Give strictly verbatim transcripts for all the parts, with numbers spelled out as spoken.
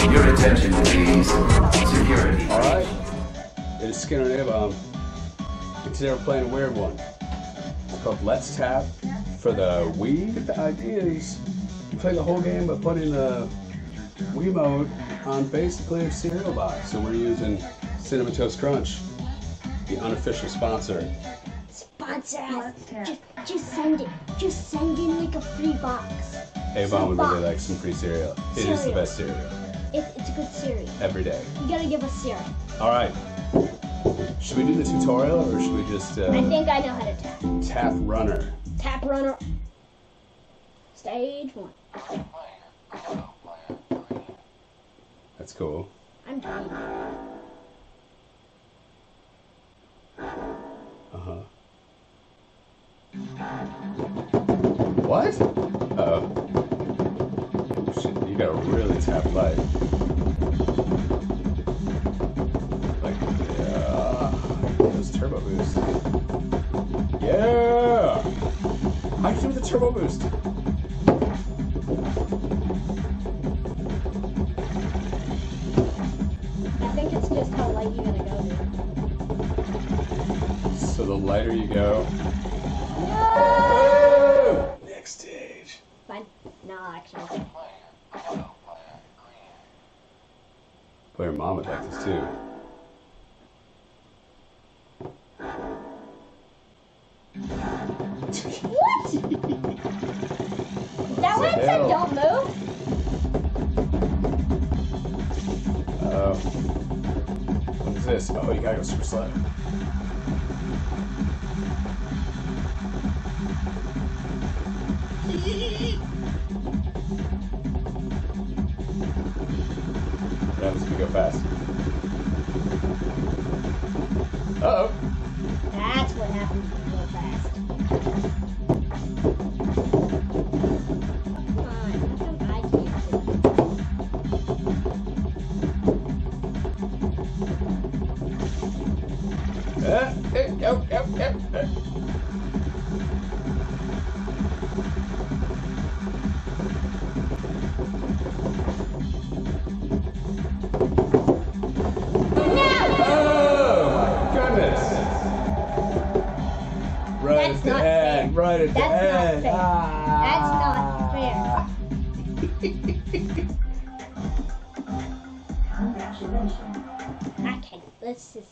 Your attention, please. Security. All right. It is Skinner and A-Bomb. And today we're playing a weird one. It's called Let's Tap for the Wii. But the idea is you play the whole game, but put in the Wii mode on basically a cereal box. So we're using Cinnamon Toast Crunch, the unofficial sponsor. Sponsor! Just, just send it. Just send in like a free box. A-Bomb would really like some free cereal. It cereal. is the best cereal. It, it's a good cereal. Every day. You gotta give us cereal. All right. Should we do the tutorial or should we just? Uh, I think I know how to tap. Tap runner. Tap runner. Stage one. That's cool. I'm done. Uh-huh. What? Uh-oh. Oh, shit, you gotta really tap light. Like, yeah. Those turbo boost. Yeah! I can do the turbo boost! I think it's just how light you're gonna go to. So the lighter you go... No! Next stage. Fine. No, actually. Boy, your mom would like this too. What? That one said don't move. Uh, what is this? Oh, you gotta go super slow. That was gonna go fast. Uh oh. That's what happened when you go fast. Come on, that's what I can't do. Uh, yep, yep, yep. Right at That's the not end. Fair. That's not fair. Congratulations. Okay, let's just.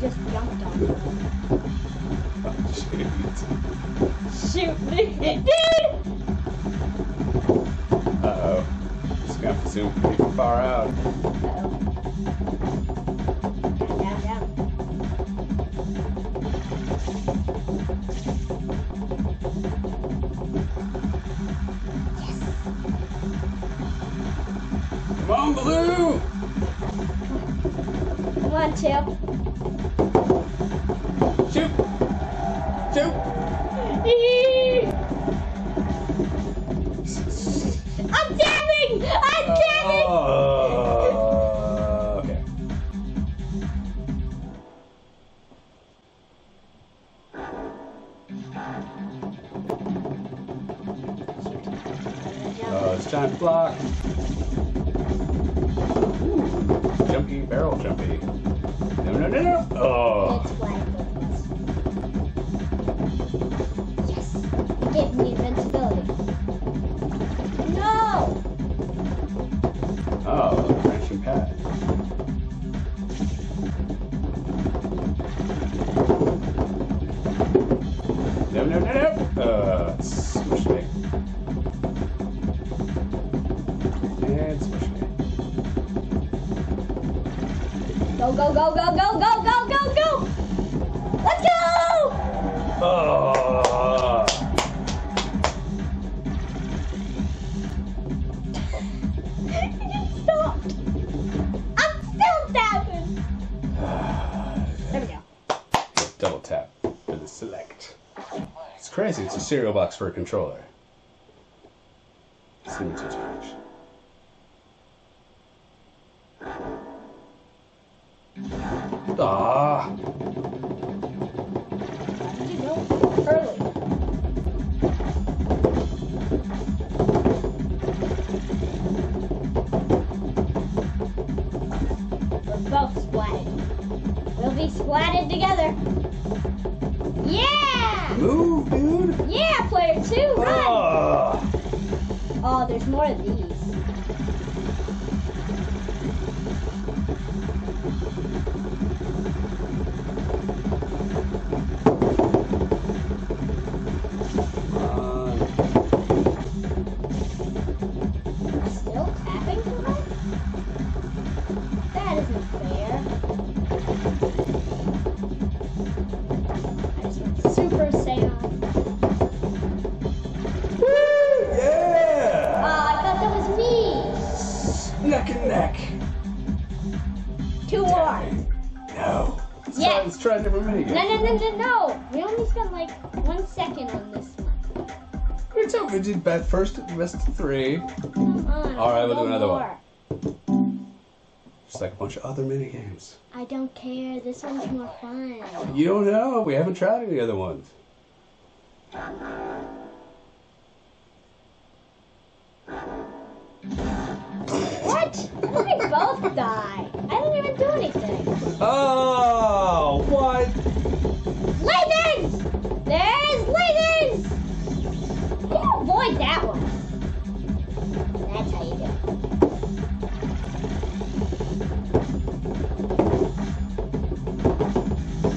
Just jumped on me. Oh, shoot. Shoot me. Dude! Uh-oh. Just gonna have to zoom pretty far out. Uh-oh. Down, down. Yes! Come on, Blue! Come on, Chip. Shoot! Shoot! I'm dabbing! I'm dabbing! Uh, okay. Oh, it's time to block. Ooh, jumpy, barrel jumpy. No, no, no, no! Oh. It's flat. Give me invincibility. No! Oh, traction pad. No, no, no, no! Uh, smush me. And smush me. Go, go, go, go, go, go, go, go, go! Let's go! Double tap for the select. It's crazy, it's a cereal box for a controller. Cinnamon Toast Crunch. Ah. How did you know so early? We're both splatted. We'll be splatted together. Yeah! Move, dude! Yeah, player two, run! Uh. Oh, there's more of these. We did bad first, best three. Come on. All right, we'll do another more. one. Just like a bunch of other mini games. I don't care. This one's more fun. You don't know. We haven't tried any other ones. What? We both die. I didn't even do anything. Oh, what? Lightnings! There's lightnings! Avoid that one. That's how you do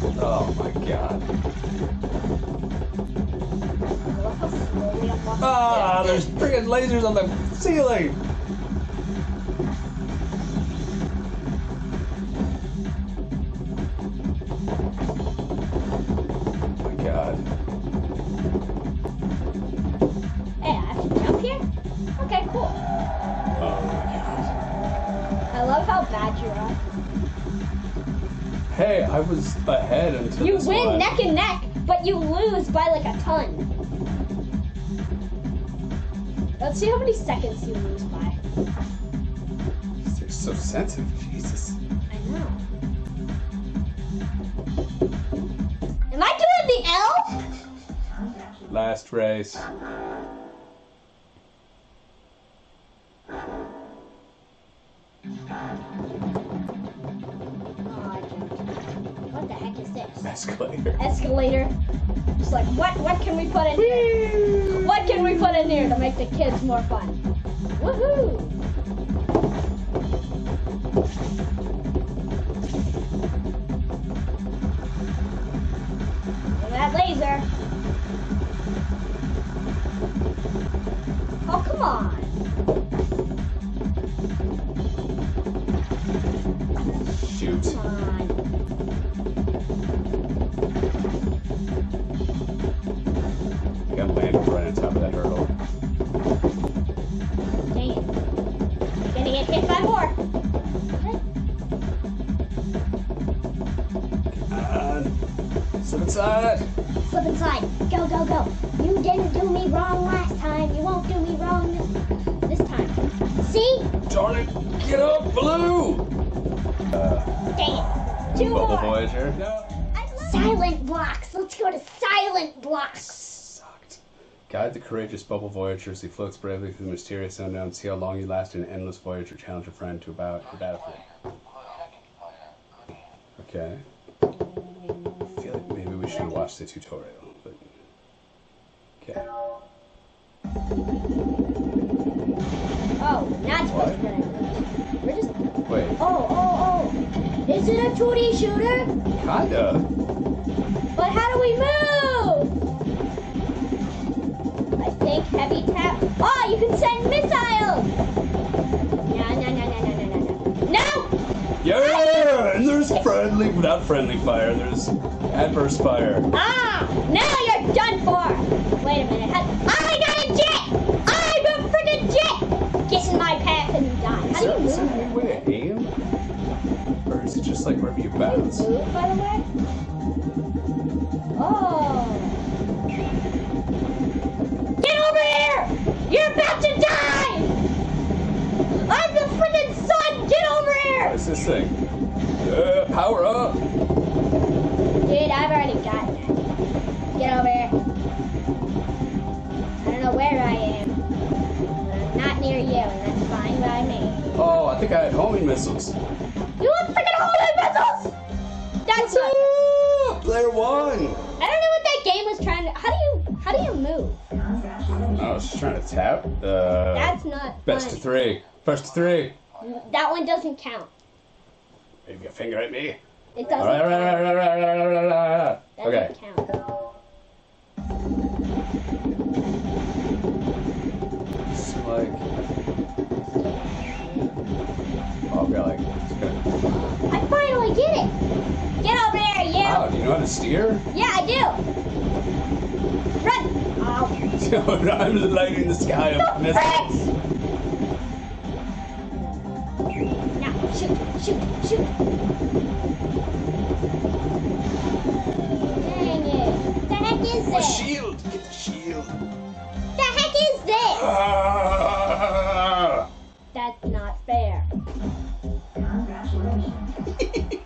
it. Oh my god. Ah, there's freaking lasers on the ceiling. Hey, I was ahead until you win one. Neck and neck, but you lose by like a ton. Let's see how many seconds you lose by. They're so sensitive, Jesus. I know. Am I doing the L? Last race. Escalator. Escalator. Just like, what, what can we put in here? What can we put in here to make the kids more fun? Woohoo! Look at that laser. Oh, come on. Shoot. Come on. Slip inside. Go, go, go. You didn't do me wrong last time. You won't do me wrong this, this time. See? Darn it. Get up, Blue. Uh, Dang it. Two Bubble more. Voyager. No. Silent Blocks. Let's go to Silent Blocks. Sucked. Guide the courageous Bubble Voyager as he floats bravely through the mysterious unknown. See how long you last in an endless voyage or challenge a friend to about the battlefield. Okay. We should watch the tutorial, but okay. Oh, not supposed to run. We're just wait. Oh, oh, oh! Is it a two D shooter? Kinda. But how do we move? I think heavy tap. Oh, you can send missiles. No, no, no, no, no, no, no, no! Yeah, and there's friendly, not friendly fire. There's adverse fire. Ah! Now you're done for! Wait a minute. How, I got a jet! I'm a freaking jet! Kissing my path and you die. How do you move? Is there a way to aim? Or is it just like wherever you bounce? Do you move, by the way? Oh. Get over here! You're about to die! I'm the freaking sun! Get over here! What's this thing? Uh, power up! Dude, I've already got it. Get over here. I don't know where I am. I'm not near you, and that's fine by me. Oh, I think I had homing missiles. You want freaking homing missiles? That's what. Player one. I don't know what that game was trying to. How do you? How do you move? I was just trying to tap. Uh, that's not. Best fun. of three. First to three. That one doesn't count. Wave your finger at me. It doesn't. Right, count. Right, right, right, right, right, right, right. That okay. doesn't count. It's like, oh god, like, I finally get it. Get over there, you. Wow, do you know how to steer? Yeah, I do. Run. Oh. I'm lighting the sky up. No, now, shoot, shoot, shoot. Dang it! What the heck is that? A shield. Get the shield. This. Uh, That's not fair.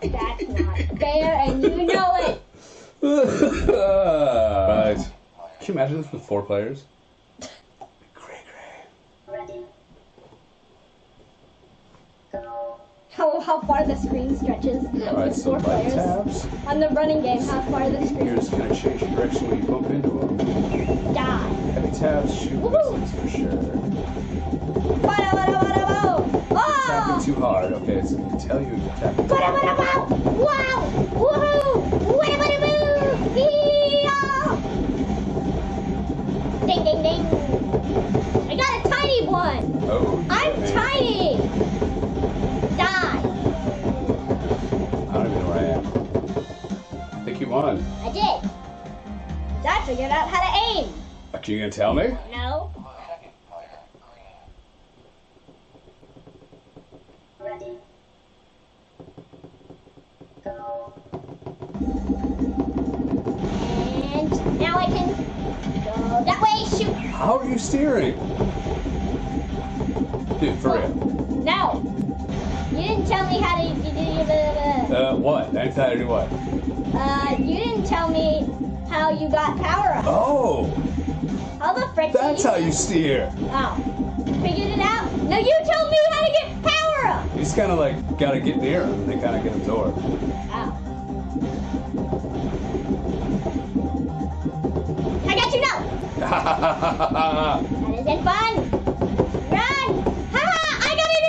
That's not fair, and you know it. Right. Can you imagine this with four players? Great, great. How how far the screen stretches with right, so four players tabs. On the running game? How far the screen? You're just gonna change direction when you bump into them. Die. Heavy tabs, shoot missiles for sure. Bada, bada, bada, bada. Oh! Tapping too hard. Okay, it's gonna tell you if you're tapping too hard. Bada, bada, bada. Wow! Woohoo! Wada, bada, boo! Yee-haw! Ding, ding, ding! I got a tiny one. Oh. I'm man. tiny. One. I did. I figured out how to aim. Are you gonna tell me? No. Ready. Go. And now I can go that way. Shoot. How are you steering? Dude, for real. No. You didn't tell me how to. You do your blah, blah, blah. Uh, what? I decided to do what? Uh, you didn't tell me how you got power up. Oh. How the frick? That's how you steer. Oh. Figured it out? No, you told me how to get power up. You just kind of like got to get near them. They kind of get absorbed. Oh. I got you now. That isn't fun. Run. Ha ha. I got an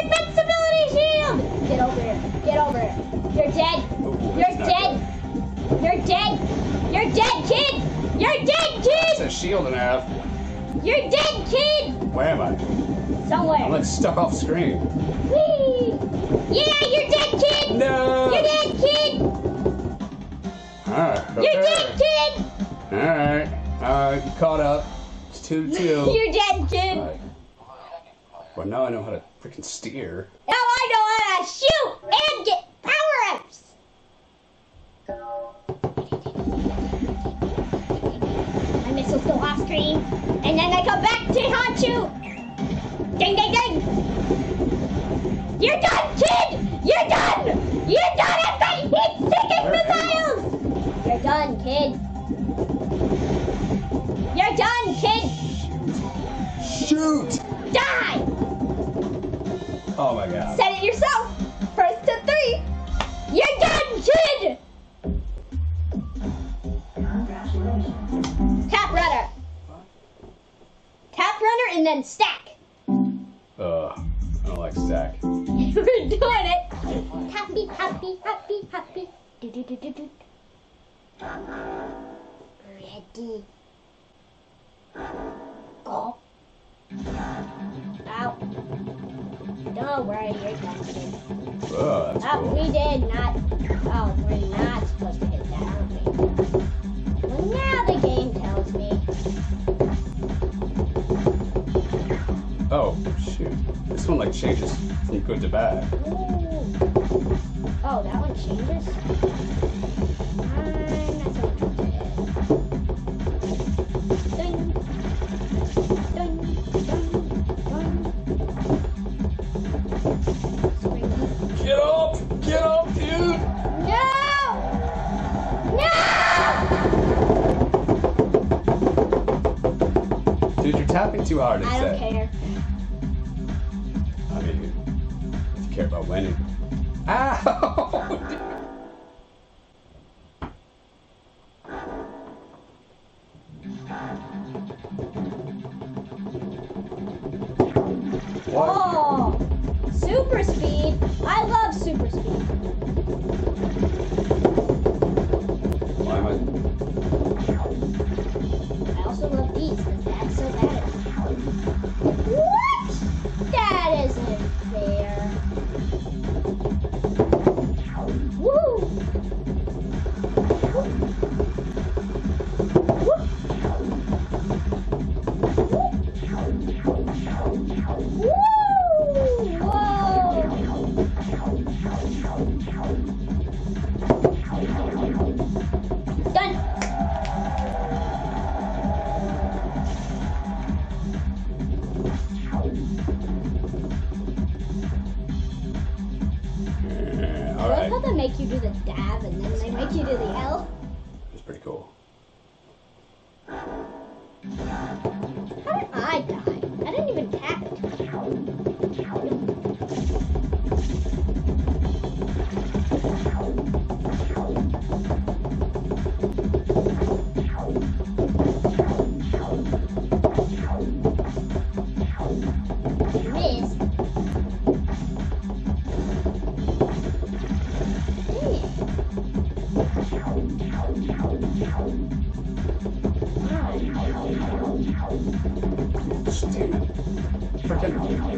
invincibility shield. Get over here. Get over here. You're dead. Ooh, You're dead. Good. You're dead! You're dead, kid! You're dead, kid! It's a shield and a half. You're dead, kid! Where am I? Somewhere. I'm like stuck off screen. Whee! Yeah, you're dead, kid! No! You're dead, kid! Alright. Okay. You're dead, kid! Alright. Alright, you caught up. It's two to two. You're dead, kid! Right. Well, now I know how to freaking steer. Now I know how to shoot and get power-ups! My missiles go off screen, and then I come back to haunt you. Ding, ding, ding! You're done, kid. You're done. You're done after I hit second missiles. You're done, kid. You're done, kid. Shoot. Die. Oh my God. Said it yourself. First to three. You're done, kid. Tap runner. Tap runner and then stack. Ugh, I don't like stack. We're doing it. Happy, happy, happy, happy. Do, do, do, do, do. Ready. Go. Out. Don't worry, you're done, kid. Oh, that's oh, cool. We did not. Oh, we're not supposed to get that, aren't we? Now the game tells me. Oh, shoot. This one like changes from good to bad. Ooh. Oh, that one changes? I'm not so tapping too hard, it's I don't it. care. I mean, if you care about winning. Ow! What? Oh! Super speed! I love super speed! Why am I... I also love these, because that's so bad. What? That isn't fair. Woo!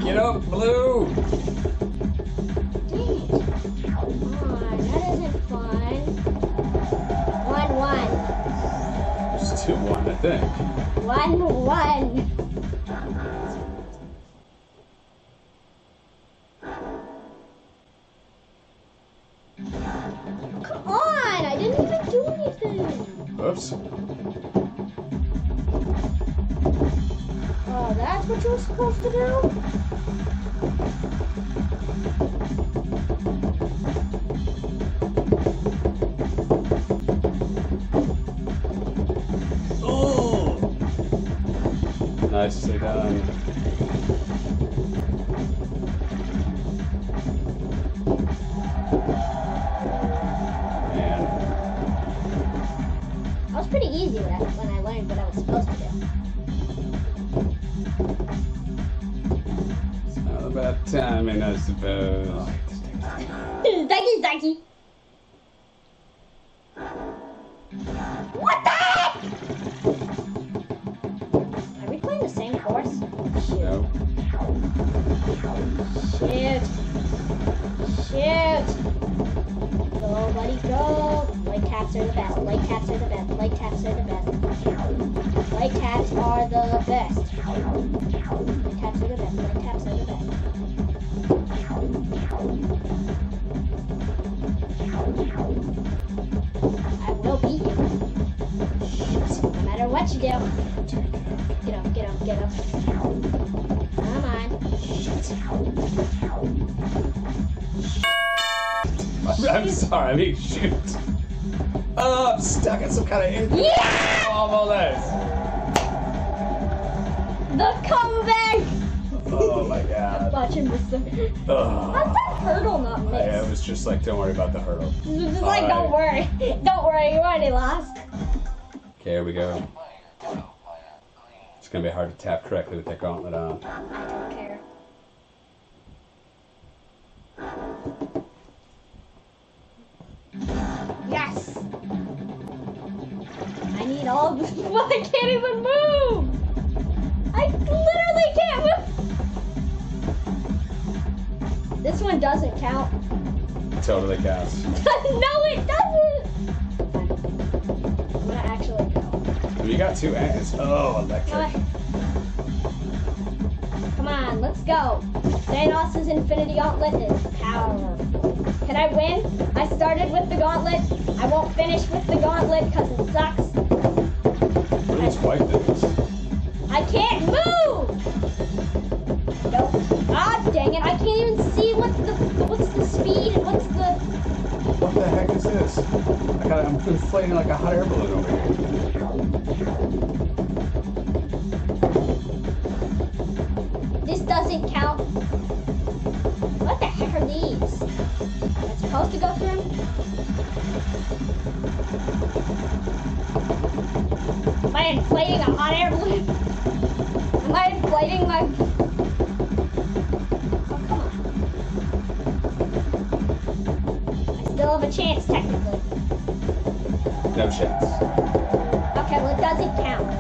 Get up, Blue! Dang it. Aw, that isn't fun. One, one. It's two, one, I think. One, one. Come on! I didn't even do anything! Oops. Oh, that's what you were supposed to do? Nicely done. Man. That was pretty easy when I, when I learned what I was supposed to do. It's not about timing, I suppose. Ducky, ducky. What the heck? No. Shoot. Shoot. Go, buddy, go. Light taps are the best. Light taps are the best. Light taps are the best. Light taps are the best. Light taps are the best. Light taps are the best. I will beat you. No matter what you do. Get up, get up, get up. I'm sorry, I mean, shoot. Oh, I'm stuck in some kind of in- yeah! all this. The comeback! Oh my god. I'm watching this thing. Oh. How's that hurdle not missed? I, I was just like, don't worry about the hurdle. Just like, right. Don't worry. Don't worry, you already lost. Okay, here we go. It's gonna be hard to tap correctly with that gauntlet on. I don't care. Yes! I need all this. Well, I can't even move! I literally can't move! This one doesn't count. Totally counts. No, it doesn't! I'm gonna actually go. You got two ants. Oh, electric. Uh, come on, let's go. Thanos' Infinity Gauntlet is powerful. Can I win? I started with the gauntlet. I won't finish with the gauntlet because it sucks. Where is white things? I can't move! Nope. Ah, dang it. I can't even see what's the what's the speed and what's the... What the heck is this? I gotta, I'm inflating like a hot air balloon over here. I inflating a hot air balloon? Am I inflating my... Oh, come on. I still have a chance, technically. No chance. Okay, well, it doesn't count.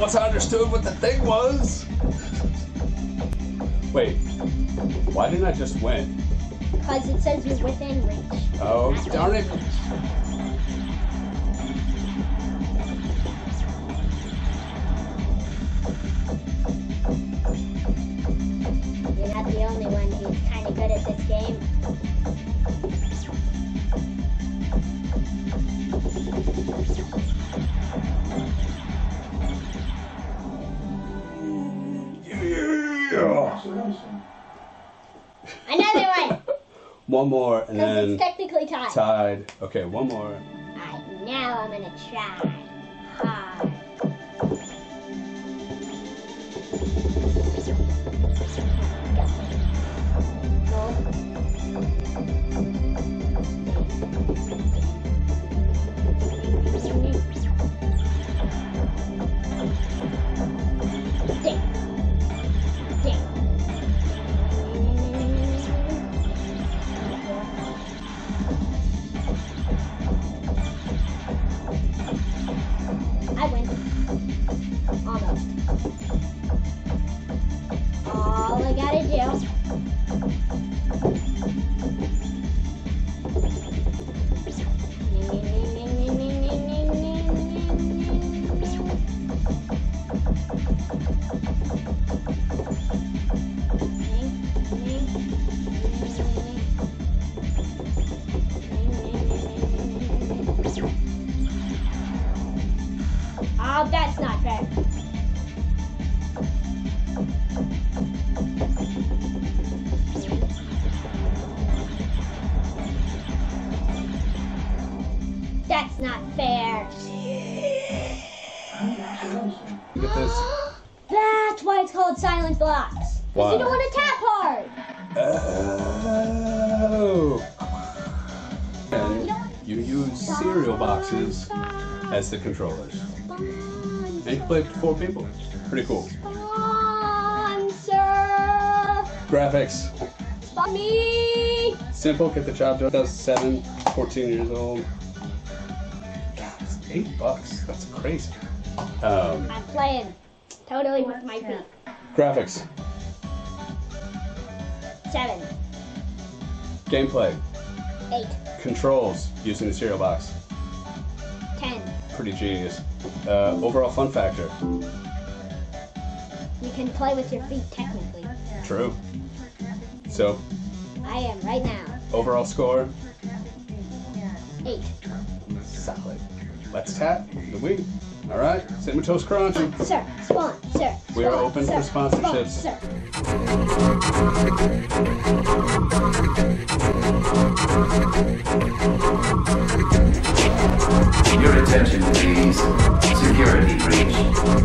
Once I understood what the thing was. Wait, why didn't I just win? Because it says you're within reach. Oh, darn it. You're not the only one who's kind of good at this game. One more, and then it's technically tied. Tied. Okay, one more. Alright, now I'm gonna try hard. Silent Blocks. Because you don't want to tap hard. Oh. And you use cereal boxes as the controllers. And you play four people. Pretty cool. Sponsor. Graphics. Me. Simple, get the job done. two thousand seven, fourteen years old. God, it's eight bucks. That's crazy. Um, I'm playing totally with my feet. Graphics. Seven. Gameplay. Eight. Controls using the cereal box. Ten. Pretty genius. Uh, overall fun factor. You can play with your feet technically. True. So. I am right now. Overall score. Eight. Solid. Let's tap the Wii. All right, Cinnamon Toast Crunch. Sponsor, sponsor. We are open for sponsorships. Your attention, please. Security breach.